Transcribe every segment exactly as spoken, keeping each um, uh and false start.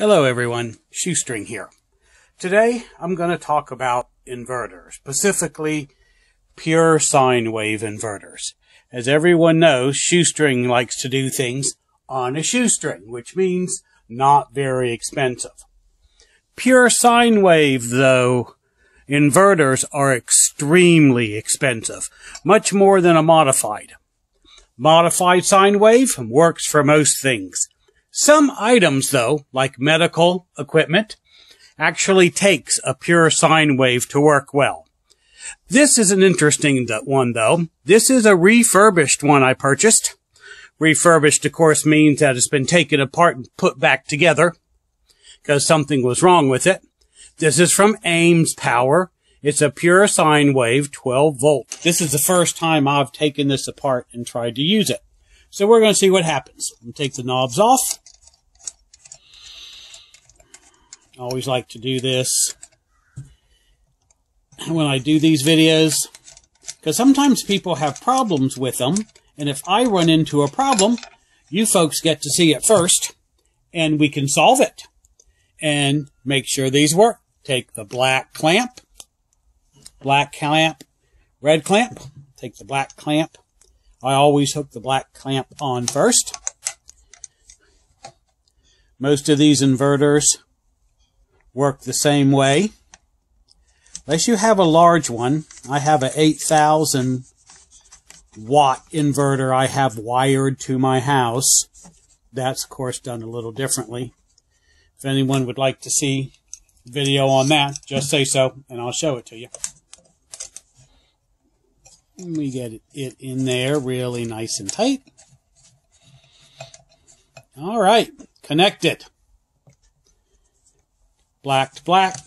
Hello everyone, Shoestring here. Today I'm going to talk about inverters, specifically pure sine wave inverters. As everyone knows, Shoestring likes to do things on a shoestring, which means not very expensive. Pure sine wave, though, inverters are extremely expensive, much more than a modified. Modified sine wave works for most things. Some items, though, like medical equipment, actually takes a pure sine wave to work well. This is an interesting one, though. This is a refurbished one I purchased. Refurbished, of course, means that it's been taken apart and put back together because something was wrong with it. This is from Ames Power. It's a pure sine wave, twelve volt. This is the first time I've taken this apart and tried to use it. So we're going to see what happens. I'm going to take the knobs off. I always like to do this when I do these videos, because sometimes people have problems with them, and if I run into a problem, you folks get to see it first, and we can solve it and make sure these work. Take the black clamp, black clamp, red clamp, take the black clamp. I always hook the black clamp on first. Most of these inverters work the same way. Unless you have a large one. I have an eight thousand watt inverter I have wired to my house. That's, of course, done a little differently. If anyone would like to see video on that, just say so, and I'll show it to you. We get it in there really nice and tight. All right, connect it. Black to black.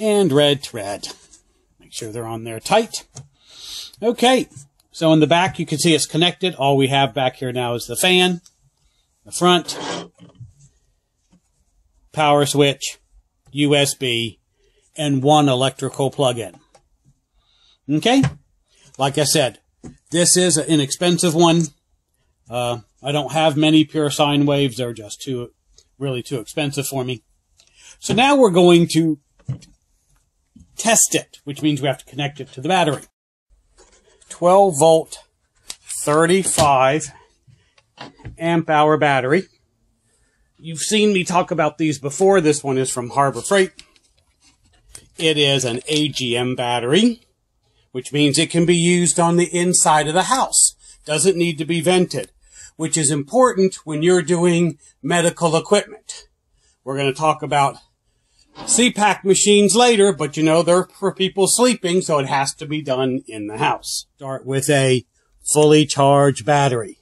And red to red. Make sure they're on there tight. Okay, so in the back you can see it's connected. All we have back here now is the fan, the front, power switch, U S B, and one electrical plug-in. Okay, like I said, this is an inexpensive one. Uh, I don't have many pure sine waves. They're just too, really too expensive for me. So now we're going to test it, which means we have to connect it to the battery. twelve volt, thirty-five amp hour battery. You've seen me talk about these before. This one is from Harbor Freight. It is an A G M battery, which means it can be used on the inside of the house. Doesn't need to be vented, which is important when you're doing medical equipment. We're going to talk about C PAP machines later, but you know, they're for people sleeping, so it has to be done in the house. Start with a fully charged battery.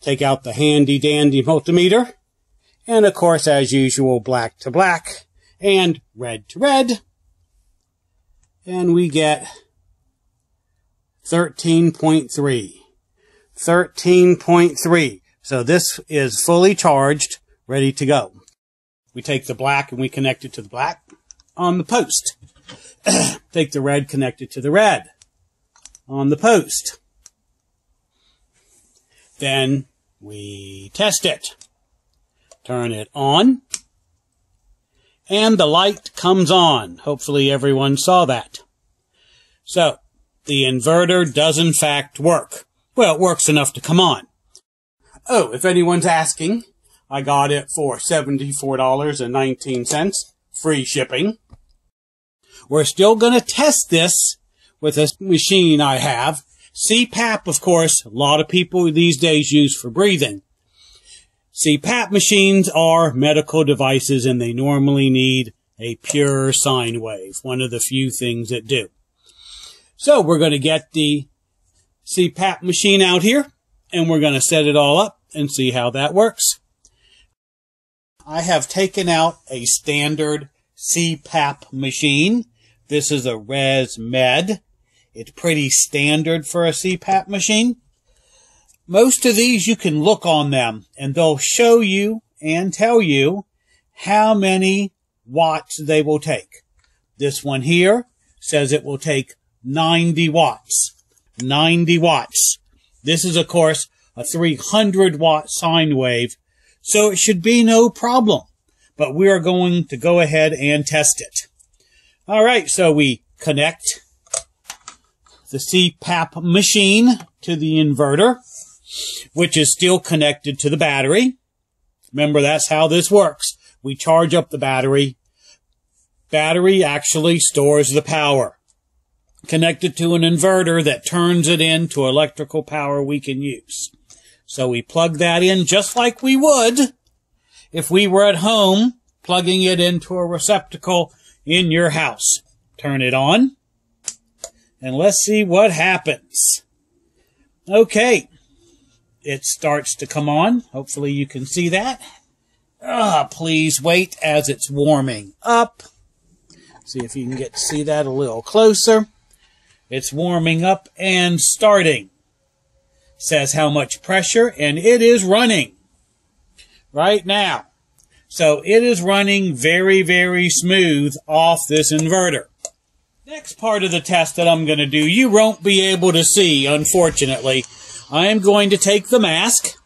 Take out the handy dandy multimeter. And of course, as usual, black to black and red to red. And we get thirteen point three. So this is fully charged, ready to go. We take the black and we connect it to the black on the post. Take the red, connect it to the red on the post. Then we test it. Turn it on. And the light comes on. Hopefully everyone saw that. So the inverter does in fact work. Well, it works enough to come on. Oh, if anyone's asking, I got it for seventy-four dollars and nineteen cents, free shipping. We're still going to test this with a machine I have. C PAP, of course, a lot of people these days use for breathing. C PAP machines are medical devices, and they normally need a pure sine wave, one of the few things that do. So we're going to get the C PAP machine out here, and we're going to set it all up and see how that works. I have taken out a standard C PAP machine. This is a ResMed. It's pretty standard for a C PAP machine. Most of these, you can look on them, and they'll show you and tell you how many watts they will take. This one here says it will take ninety watts. This is, of course, a three hundred watt sine wave, So it should be no problem. But we are going to go ahead and test it. All right, so we connect the C PAP machine to the inverter, which is still connected to the battery. Remember, that's how this works. We charge up the battery. Battery actually stores the power, connected to an inverter that turns it into electrical power we can use. So we plug that in just like we would if we were at home plugging it into a receptacle in your house. Turn it on, and let's see what happens. Okay, it starts to come on. Hopefully you can see that. Ah, please wait as it's warming up. See if you can get to see that a little closer. It's warming up and starting. Says how much pressure, and it is running right now. So it is running very, very smooth off this inverter. Next part of the test that I'm going to do, you won't be able to see, unfortunately. I am going to take the mask,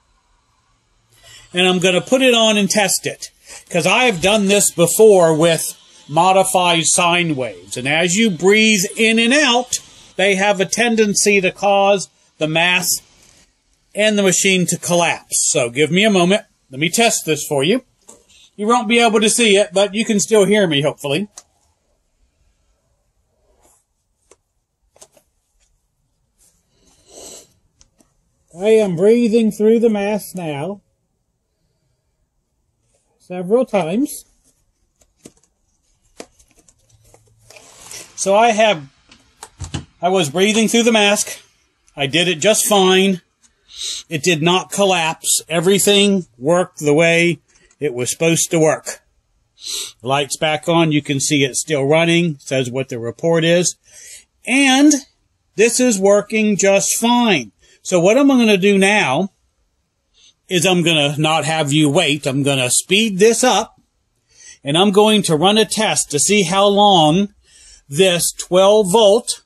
and I'm going to put it on and test it, because I have done this before with modified sine waves. And as you breathe in and out, they have a tendency to cause the mask and the machine to collapse. So give me a moment. Let me test this for you. You won't be able to see it, but you can still hear me, hopefully. I am breathing through the mask now several times. So I have, I was breathing through the mask. I did it just fine. It did not collapse. Everything worked the way it was supposed to work. Lights back on. You can see it's still running. Says what the report is. And this is working just fine. So what I'm going to do now is I'm going to not have you wait. I'm going to speed this up, and I'm going to run a test to see how long this twelve volt,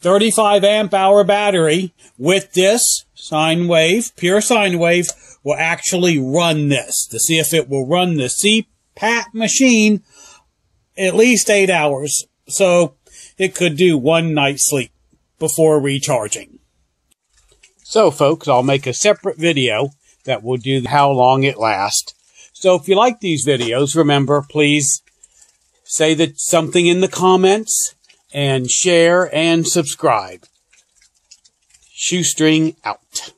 thirty-five amp hour battery with this sine wave, pure sine wave, will actually run this, to see if it will run the C PAP machine at least eight hours. So it could do one night's sleep before recharging. So folks, I'll make a separate video that will do how long it lasts. So if you like these videos, remember, please say that something in the comments, and share and subscribe. Shoestring out.